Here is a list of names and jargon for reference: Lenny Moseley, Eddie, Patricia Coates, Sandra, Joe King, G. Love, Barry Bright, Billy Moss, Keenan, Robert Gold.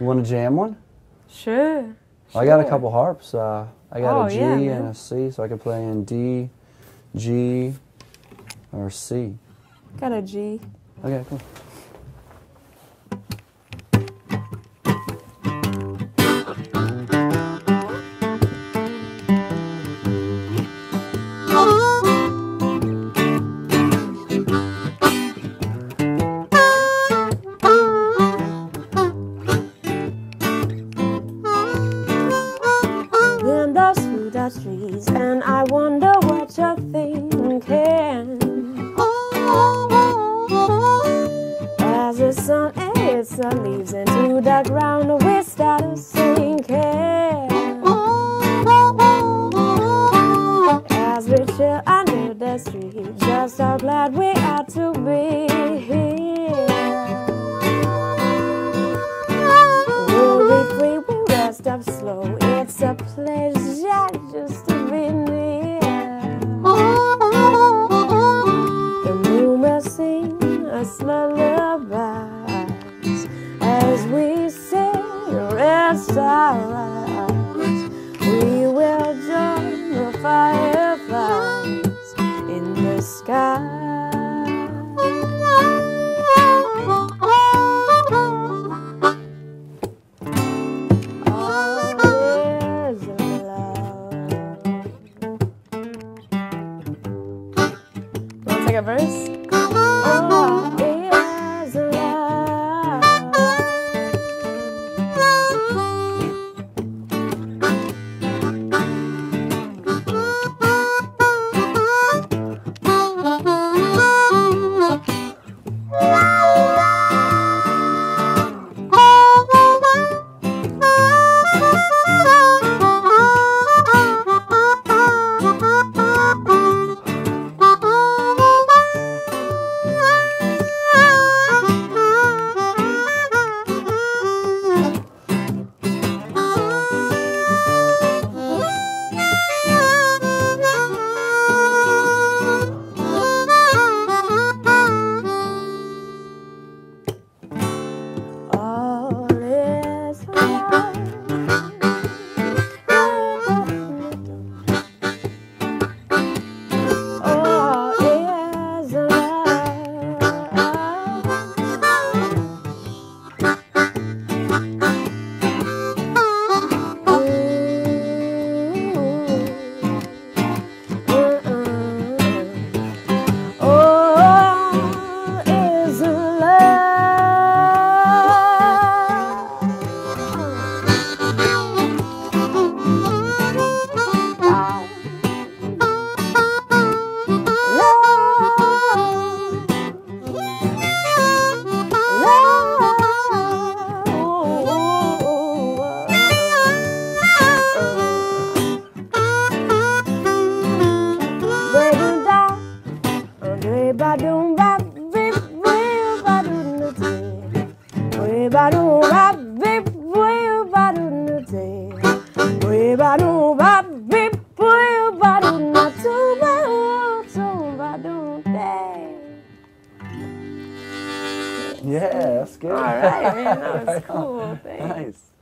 You want to jam one? Sure. I got a couple harps. I got a G and a C, so I could play in D, G, or C. Got a G. Okay, cool. Trees, and I wonder what you're thinking. As the sun hits the leaves into the ground, we start sinking. As we chill under the street, just how glad we are to be here. We'll be free, we rest up slow. It's a pleasure just to be near. The moon will sing us lullabies as we sing rest our lives. We will join the fireflies in the sky. A verse. Oh, it is Yeah, that's good. All right, man, that was cool. Thanks. Nice.